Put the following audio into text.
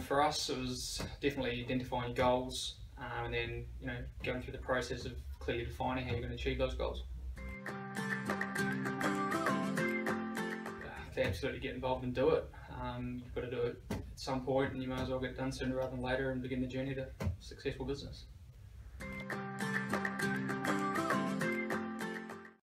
for us, it was definitely identifying goals and then going through the process of clearly defining how you're going to achieve those goals. To absolutely get involved and do it, you've got to do it at some point, and you might as well get it done sooner rather than later and begin the journey to a successful business.